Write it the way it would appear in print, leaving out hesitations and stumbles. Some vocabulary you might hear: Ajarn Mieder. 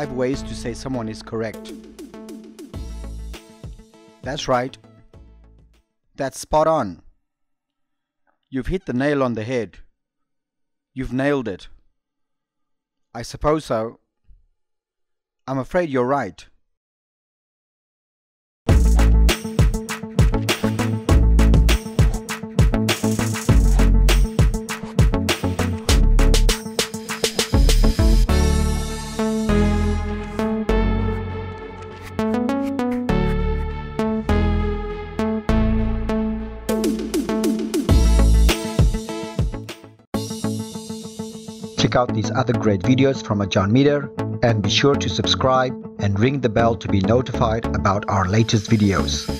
5 ways to say someone is correct. That's right. That's spot on. You've hit the nail on the head. You've nailed it. I suppose so. I'm afraid you're right. Check out these other great videos from Ajarn Mieder and be sure to subscribe and ring the bell to be notified about our latest videos.